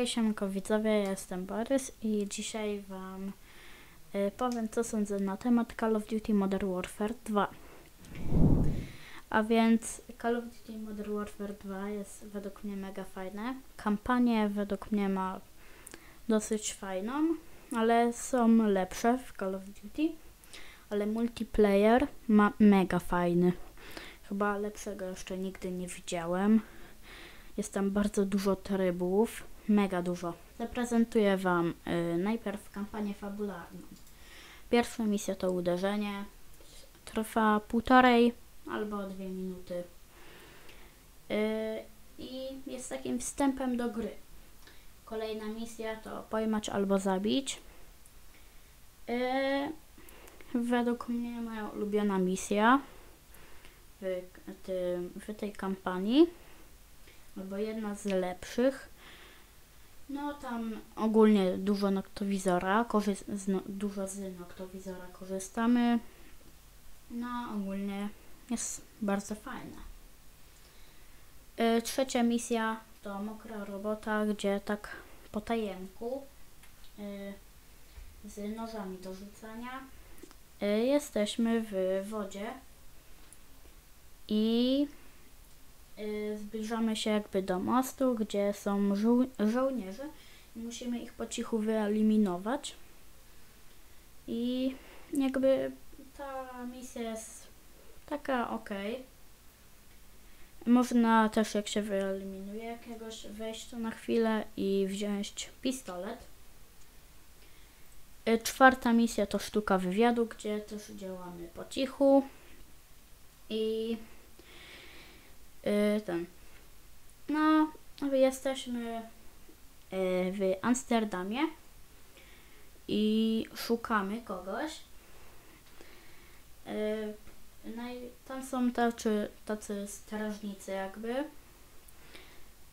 Hej siemko widzowie, ja jestem Borys i dzisiaj wam powiem co sądzę na temat Call of Duty Modern Warfare 2. A więc Call of Duty Modern Warfare 2 jest według mnie mega fajne. Kampanię według mnie ma dosyć fajną, ale są lepsze w Call of Duty. Ale multiplayer ma mega fajny. Chyba lepszego jeszcze nigdy nie widziałem. Jest tam bardzo dużo trybów, mega dużo. Zaprezentuję wam najpierw kampanię fabularną. Pierwsza misja to uderzenie. Trwa 1,5 albo 2 minuty. I jest takim wstępem do gry. Kolejna misja to pojmać albo zabić. Według mnie moja ulubiona misja w tej kampanii, albo jedna z lepszych. No tam ogólnie dużo noktowizora, dużo z noktowizora korzystamy. No ogólnie jest bardzo fajna. Trzecia misja to mokra robota, gdzie tak po tajemku z nożami do rzucania jesteśmy w wodzie i zbliżamy się jakby do mostu, gdzie są żołnierze i musimy ich po cichu wyeliminować. I jakby ta misja jest taka ok. Można też, jak się wyeliminuje jakiegoś, wejść tu na chwilę i wziąć pistolet. Czwarta misja to sztuka wywiadu, gdzie też działamy po cichu i no, jesteśmy w Amsterdamie i szukamy kogoś. No i tam są tacy strażnicy jakby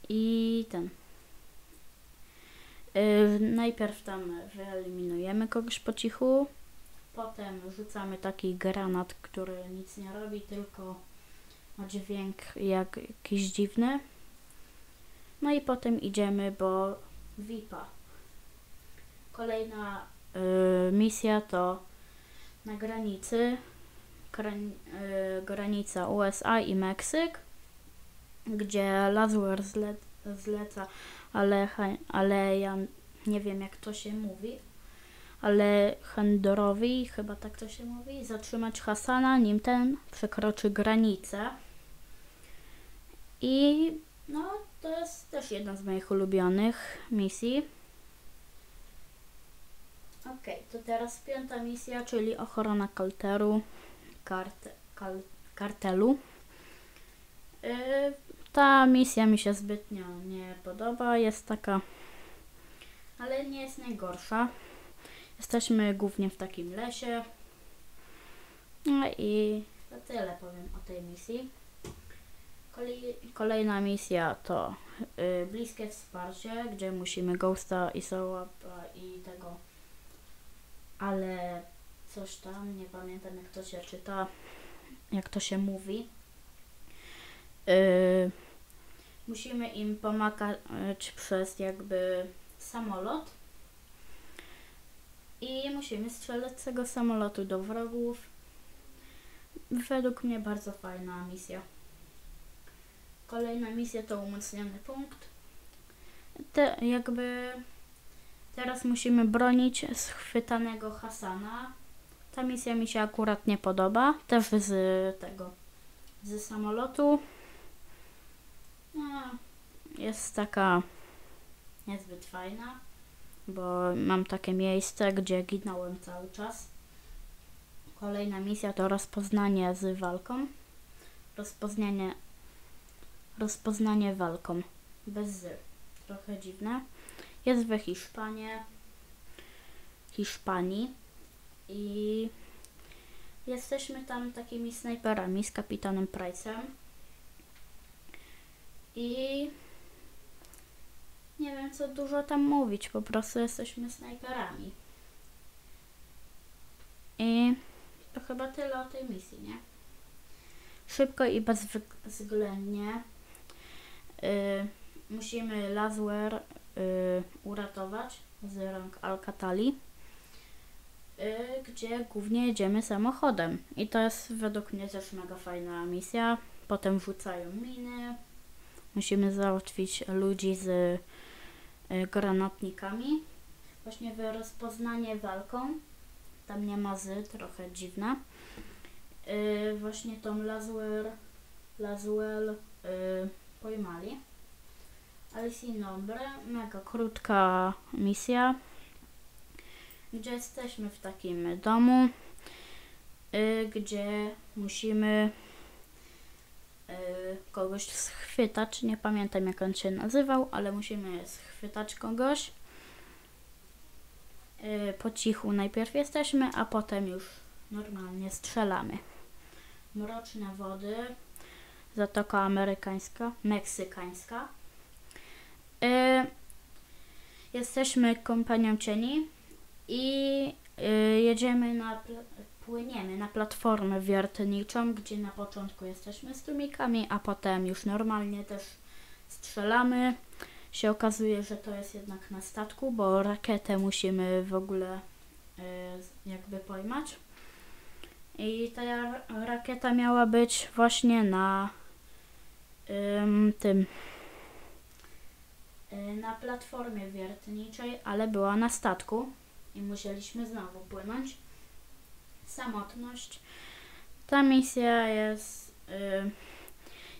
i najpierw tam wyeliminujemy kogoś po cichu, potem rzucamy taki granat, który nic nie robi, tylko ma dźwięk jakiś dziwny. No i potem idziemy do VIP-a. Kolejna misja to na granicy, granica USA i Meksyk, gdzie Laswell zleca, ale ja nie wiem jak to się mówi, ale Alejandrowi, chyba tak to się mówi, zatrzymać Hassana, nim ten przekroczy granicę. I no, to jest też jedna z moich ulubionych misji. Ok, to teraz piąta misja, czyli ochrona kartelu. Ta misja mi się zbytnio nie podoba, jest taka, ale nie jest najgorsza. Jesteśmy głównie w takim lesie. No i to tyle powiem o tej misji. Kolejna misja to bliskie wsparcie, gdzie musimy Ghosta i Soapa i tego, ale coś tam, nie pamiętam jak to się czyta, jak to się mówi. Musimy im pomagać przez jakby samolot. I musimy strzelać z tego samolotu do wrogów. Według mnie bardzo fajna misja. Kolejna misja to umocniony punkt. Teraz musimy bronić schwytanego Hassana. Ta misja mi się akurat nie podoba. Też z samolotu. No, jest taka niezbyt fajna, bo mam takie miejsce, gdzie ginąłem cały czas. Kolejna misja to rozpoznanie z walką. Rozpoznanie walką. Bez z. Trochę dziwne. Jest we Hiszpanii. I jesteśmy tam takimi snajperami z kapitanem Price'em. I nie wiem co dużo tam mówić, po prostu jesteśmy snajperami. I to chyba tyle o tej misji, nie? Szybko i bezwzględnie musimy Laswell uratować z rąk Alcatali, gdzie głównie jedziemy samochodem. I to jest według mnie też mega fajna misja. Potem wrzucają miny. Musimy załatwić ludzi z granatnikami. Właśnie rozpoznanie walką. Tam nie ma z, trochę dziwne. Właśnie tą Laswell pojmali. Alice Nombre, mega krótka misja, gdzie jesteśmy w takim domu, gdzie musimy kogoś schwytać, nie pamiętam jak on się nazywał, ale musimy schwytać kogoś. Po cichu najpierw jesteśmy, a potem już normalnie strzelamy. Mroczne wody, Zatoka Amerykańska, Meksykańska. Jesteśmy kompanią cieni i jedziemy płyniemy na platformę wiertniczą, gdzie na początku jesteśmy z tłumikami, a potem już normalnie też strzelamy. Się okazuje, że to jest jednak na statku, bo rakietę musimy w ogóle jakby pojmać. I ta rakieta miała być właśnie na na platformie wiertniczej, ale była na statku i musieliśmy znowu płynąć. Samotność. Ta misja jest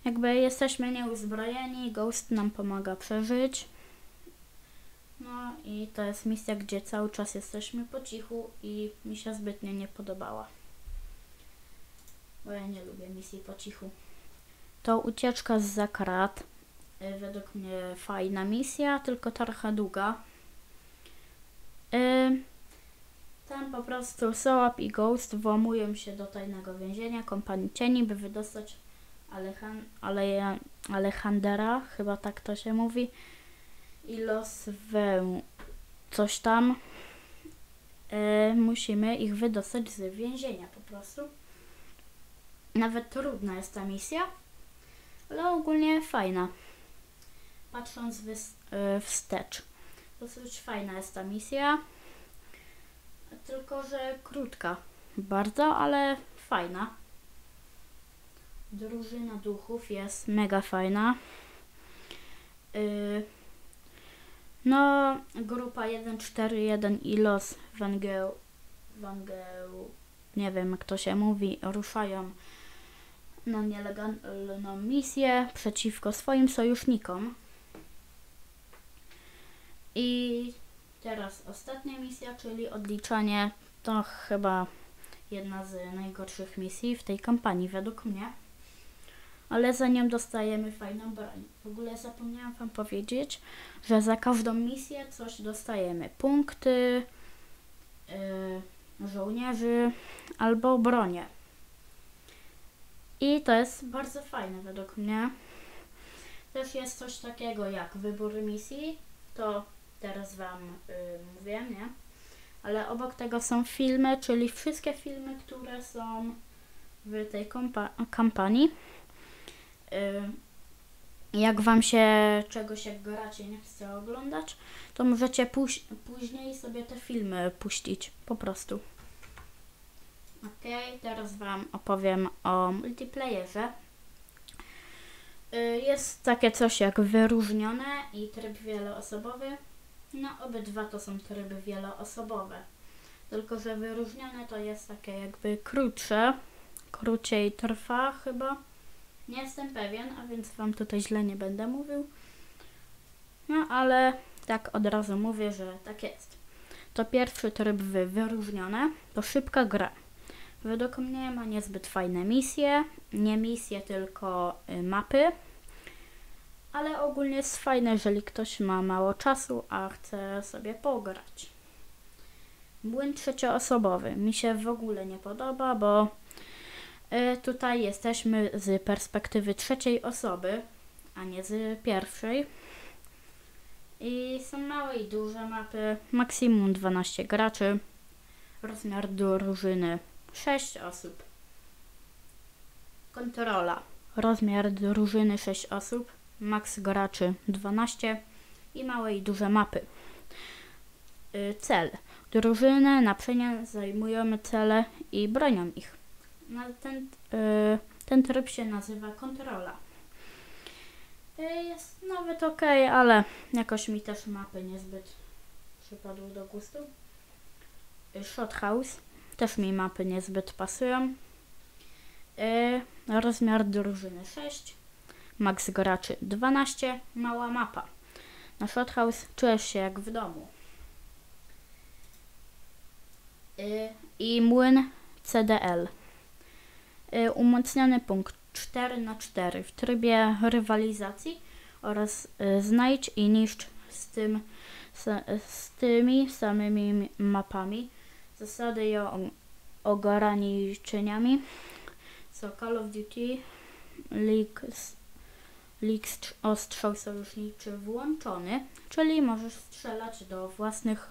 jakby jesteśmy nieuzbrojeni, Ghost nam pomaga przeżyć. No i to jest misja, gdzie cały czas jesteśmy po cichu i mi się zbytnio nie podobała. Bo ja nie lubię misji po cichu. To ucieczka zza krat. Według mnie fajna misja, tylko trochę długa. Tam po prostu Soap i Ghost włamują się do tajnego więzienia kompanii cieni, by wydostać Alejandra, chyba tak to się mówi, i Laswell coś tam. Musimy ich wydostać z więzienia po prostu. Nawet trudna jest ta misja, ale ogólnie fajna. Patrząc wstecz, dosyć fajna jest ta misja, tylko że krótka bardzo, ale fajna. Drużyna duchów jest mega fajna. No, grupa 141 i los Vaqueros, nie wiem jak to się mówi, ruszają na nielegalną misję przeciwko swoim sojusznikom. I teraz ostatnia misja, czyli odliczanie. To chyba jedna z najgorszych misji w tej kampanii, według mnie. Ale za nią dostajemy fajną broń. W ogóle zapomniałam wam powiedzieć, że za każdą misję coś dostajemy. Punkty, żołnierzy albo bronie. I to jest bardzo fajne według mnie. Też jest coś takiego jak wybór misji. To teraz wam mówię, nie? Ale obok tego są filmy, czyli wszystkie filmy, które są w tej kampanii. Jak wam się czegoś, jak go raczej nie chce oglądać, to możecie później sobie te filmy puścić, po prostu. Ok, teraz wam opowiem o multiplayerze. Jest takie coś jak wyróżnione i tryb wieloosobowy. No, obydwa to są tryby wieloosobowe. Tylko że wyróżnione to jest takie jakby krótsze. Króciej trwa chyba. Nie jestem pewien, a więc wam tutaj źle nie będę mówił. No, ale tak od razu mówię, że tak jest. To pierwszy tryb wyróżnione to szybka gra. Według mnie ma niezbyt fajne misje, nie misje, tylko mapy, ale ogólnie jest fajne, jeżeli ktoś ma mało czasu, a chce sobie pograć. Młyn trzecioosobowy mi się w ogóle nie podoba, bo tutaj jesteśmy z perspektywy trzeciej osoby, a nie z pierwszej. I są małe i duże mapy, maksimum 12 graczy, rozmiar drużyny 6 osób. Kontrola. Rozmiar drużyny 6 osób, maks graczy 12 i małe i duże mapy. Cel. Drużynę na przemian zajmujemy cele i bronią ich. Ten tryb się nazywa kontrola. Jest nawet ok, ale jakoś mi też mapy niezbyt przypadły do gustu. Shot House. Też mi mapy niezbyt pasują. Rozmiar drużyny 6. Max graczy 12. Mała mapa. Na Shot House czujesz się jak w domu. I młyn CDL. Umocniony punkt 4×4 w trybie rywalizacji oraz znajdź i niszcz z tymi samymi mapami. Zasady i ograniczeniami co Call of Duty, League ostrzał sojuszniczy włączony, czyli możesz strzelać do własnych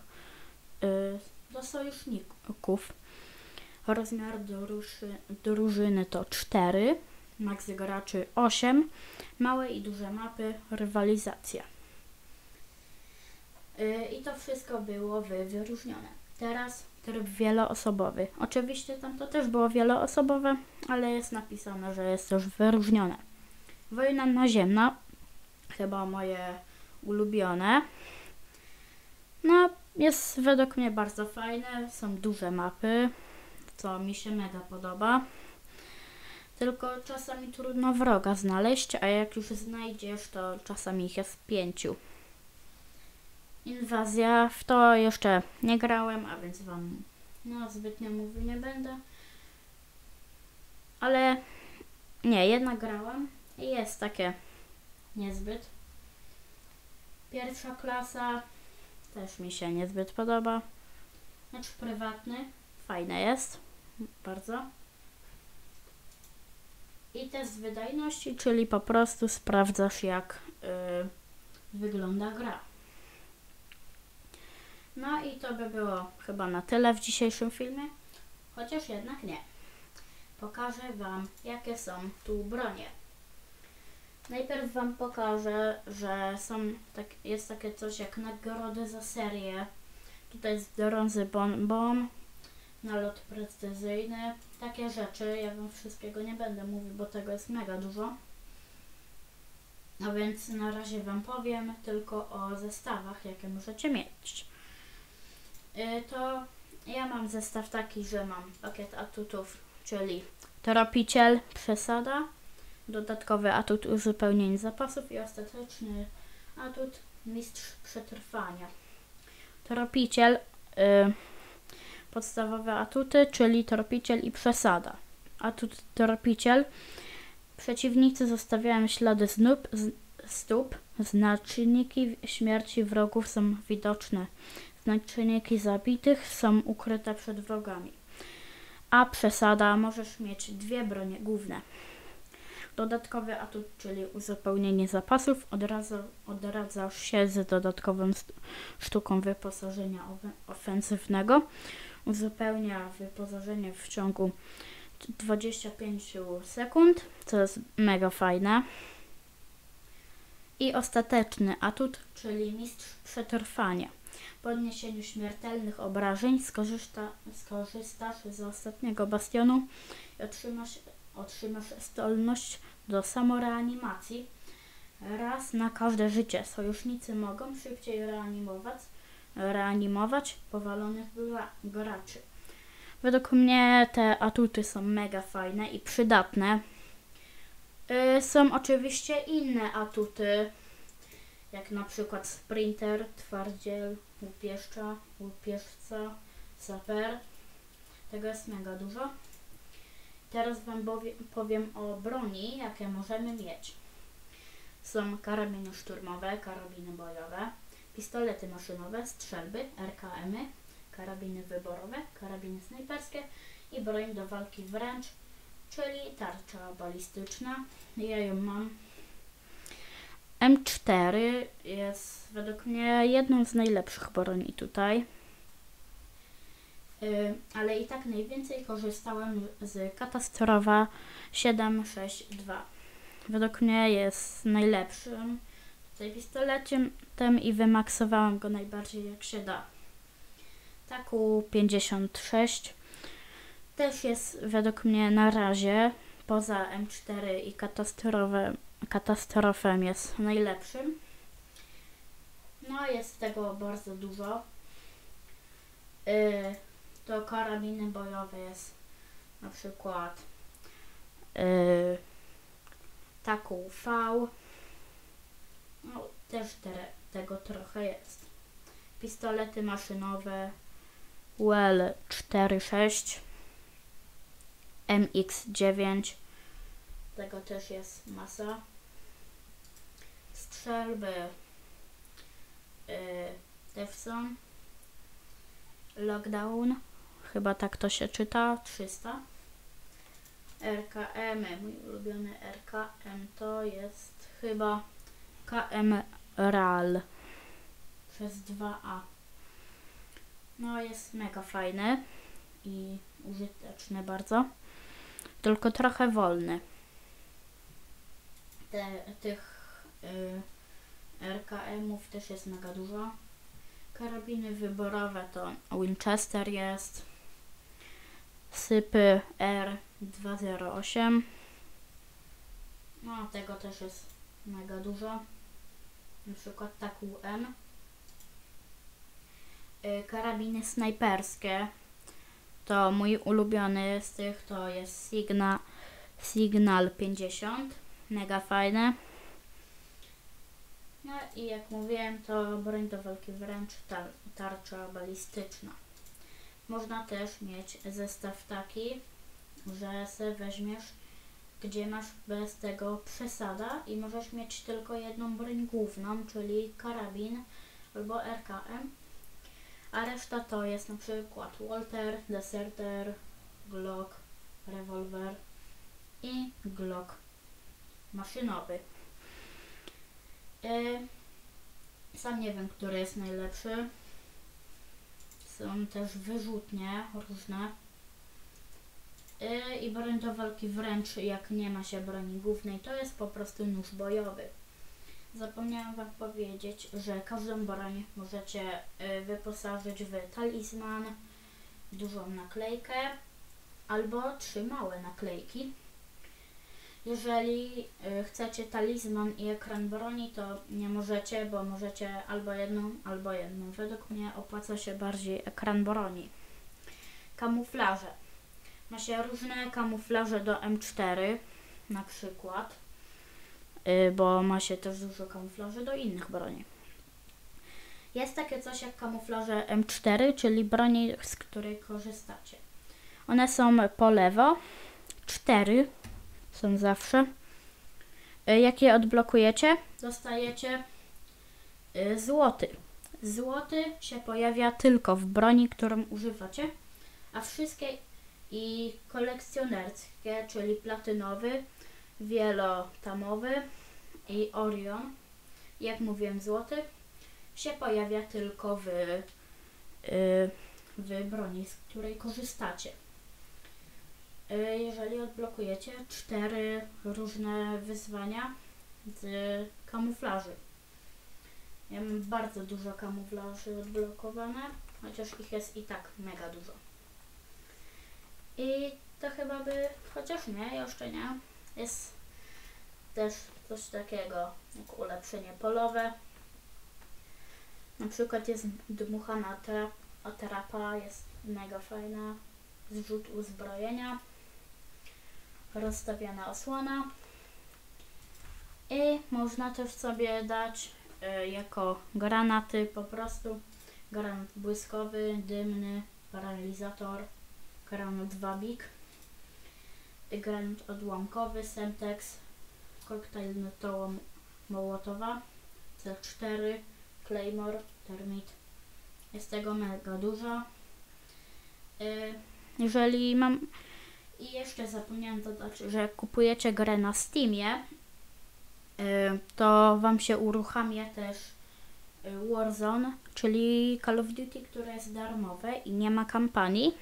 do sojuszników. Rozmiar drużyny to 4, max graczy 8, małe i duże mapy, rywalizacja. I to wszystko było wyróżnione. Teraz tryb wieloosobowy. Oczywiście tam to też było wieloosobowe, ale jest napisane, że jest już wyróżnione. Wojna naziemna, chyba moje ulubione. No, jest według mnie bardzo fajne, są duże mapy, co mi się mega podoba. Tylko czasami trudno wroga znaleźć, a jak już znajdziesz, to czasami ich jest 5. Inwazja, w to jeszcze nie grałem, a więc wam zbytnio mówił nie będę. Ale nie, jednak grałam i jest takie niezbyt. Pierwsza klasa też mi się niezbyt podoba. Znaczy prywatny, fajne jest, bardzo. I test wydajności, czyli po prostu sprawdzasz jak wygląda gra. No i to by było chyba na tyle w dzisiejszym filmie, chociaż jednak nie. Pokażę wam jakie są tu bronie. Najpierw wam pokażę, że są jest takie coś jak nagrody za serię. Tutaj jest drązy bombom, nalot precyzyjny, takie rzeczy. Ja wam wszystkiego nie będę mówił, bo tego jest mega dużo. No więc na razie wam powiem tylko o zestawach, jakie możecie mieć. To ja mam zestaw taki, że mam pakiet atutów, czyli tropiciel, przesada, dodatkowy atut uzupełnień zapasów i ostateczny atut mistrz przetrwania. Tropiciel, podstawowe atuty, czyli tropiciel i przesada. Atut tropiciel. Przeciwnicy zostawiają ślady stóp, znaczniki śmierci wrogów są widoczne. Znaczniki zabitych są ukryte przed wrogami. A przesada, możesz mieć dwie bronie główne. Dodatkowy atut, czyli uzupełnienie zapasów, odradzasz się z dodatkową sztuką wyposażenia ofensywnego. Uzupełnia wyposażenie w ciągu 25 sekund, co jest mega fajne. I ostateczny atut, czyli mistrz przetrwania. Po odniesieniu śmiertelnych obrażeń skorzystasz z ostatniego bastionu i otrzymasz zdolność do samoreanimacji. Raz na każde życie sojusznicy mogą szybciej reanimować powalonych graczy. Według mnie te atuty są mega fajne i przydatne. Są oczywiście inne atuty, jak na przykład sprinter, twardziel, łupieżca, saper. Tego jest mega dużo. Teraz wam powiem o broni, jakie możemy mieć. Są karabiny szturmowe, karabiny bojowe, pistolety maszynowe, strzelby, RKM-y, karabiny wyborowe, karabiny snajperskie i broń do walki wręcz, czyli tarcza balistyczna. Ja ją mam. M4 jest według mnie jedną z najlepszych broni tutaj. Ale i tak najwięcej korzystałem z Katastrofa 762. Według mnie jest najlepszym tej pistoleciem tem i wymaksowałam go najbardziej jak się da. TAKU-56 też jest według mnie na razie poza M4 i katastrofem jest najlepszym. No jest tego bardzo dużo. Do karabiny bojowe jest na przykład TAKU-V. No, też tego trochę jest. Pistolety maszynowe UL46, MX9, tego też jest masa. Strzelby Devson, Lockdown, chyba tak to się czyta, 300. RKM, mój ulubiony RKM to jest chyba KM RAL przez 2A. No jest mega fajny i użyteczny bardzo, tylko trochę wolny. Tych RKM-ów też jest mega dużo. Karabiny wyborowe to Winchester jest, sypy R208, no tego też jest mega dużo, na przykład TAKU-M. Karabiny snajperskie to mój ulubiony z tych to jest Signal 50, mega fajne. No i jak mówiłem, to broń do walki wręcz, tarcza balistyczna. Można też mieć zestaw taki, że se weźmiesz, gdzie masz bez tego przesada i możesz mieć tylko jedną broń główną, czyli karabin albo RKM, a reszta to jest na przykład Walter, Deserter, Glock, Revolver i Glock maszynowy. Sam nie wiem, który jest najlepszy. Są też wyrzutnie różne. I broń do walki wręcz, jak nie ma się broni głównej, to jest po prostu nóż bojowy. Zapomniałam wam powiedzieć, że każdą broń możecie wyposażyć w talizman, dużą naklejkę albo 3 małe naklejki. Jeżeli chcecie talizman i ekran broni, to nie możecie, bo możecie albo jedną. Według mnie opłaca się bardziej ekran broni. Kamuflaże. Ma się różne kamuflaże do M4 na przykład, bo ma się też dużo kamuflaży do innych broni. Jest takie coś jak kamuflaże M4, czyli broni, z której korzystacie. One są po lewo, 4 są zawsze. Jak je odblokujecie, dostajecie złoty. Złoty się pojawia tylko w broni, którą używacie, a wszystkie i kolekcjonerskie, czyli platynowy, wielotamowy i Orion, jak mówiłem złoty, się pojawia tylko w broni, z której korzystacie. Jeżeli odblokujecie 4 różne wyzwania z kamuflaży. Ja mam bardzo dużo kamuflaży odblokowane, chociaż ich jest i tak mega dużo. I to chyba by, chociaż nie, jeszcze nie, jest też coś takiego jak ulepszenie polowe. Na przykład jest dmuchana atrapa, jest mega fajna, zrzut uzbrojenia, rozstawiana osłona i można też sobie dać jako granaty po prostu granat błyskowy, dymny, paralizator, granat wabik, granat odłamkowy, semtex, koktajl mołotowa, C4, claymore, termit. Jest tego mega dużo. Jeżeli mam... I jeszcze zapomniałam dodać, że jak kupujecie grę na Steamie, to wam się uruchamia też Warzone, czyli Call of Duty, które jest darmowe i nie ma kampanii.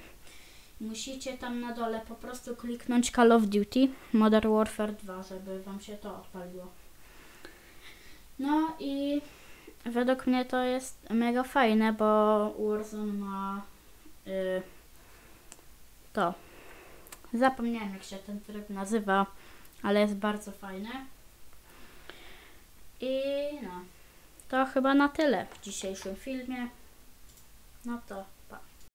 Musicie tam na dole po prostu kliknąć Call of Duty Modern Warfare 2, żeby wam się to odpaliło. No i według mnie to jest mega fajne, bo Warzone ma to. Zapomniałem, jak się ten tryb nazywa, ale jest bardzo fajny. I no, to chyba na tyle w dzisiejszym filmie. No to